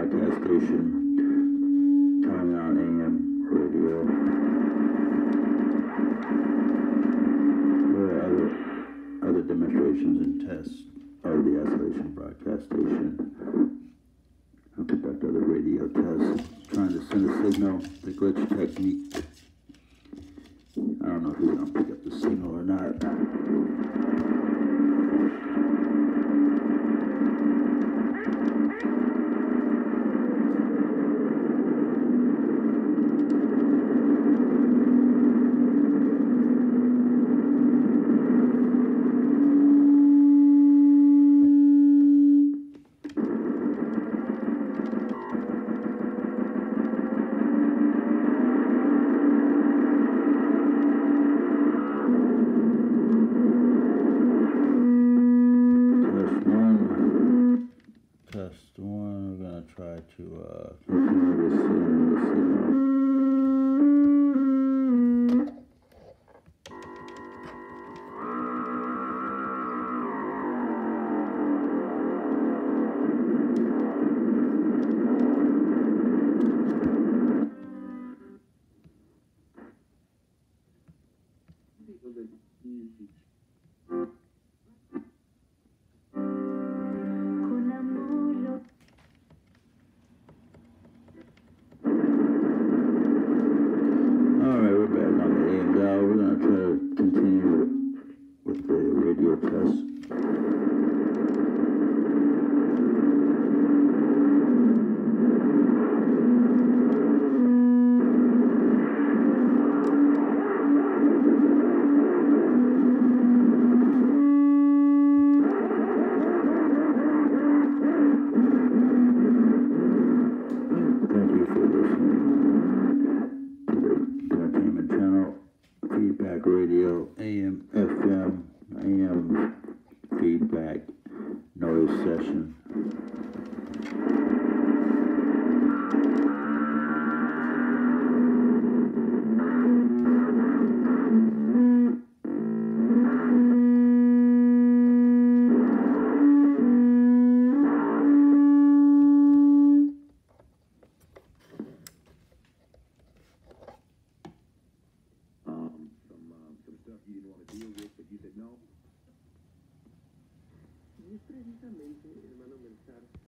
podcast station, Time Out AM Radio. There are other demonstrations and tests of the Isolation Broadcast Station. I conduct other radio tests, trying to send a signal, the glitch technique. I don't know if he's going to pick up the signal or not. We're going to continue with the radio test.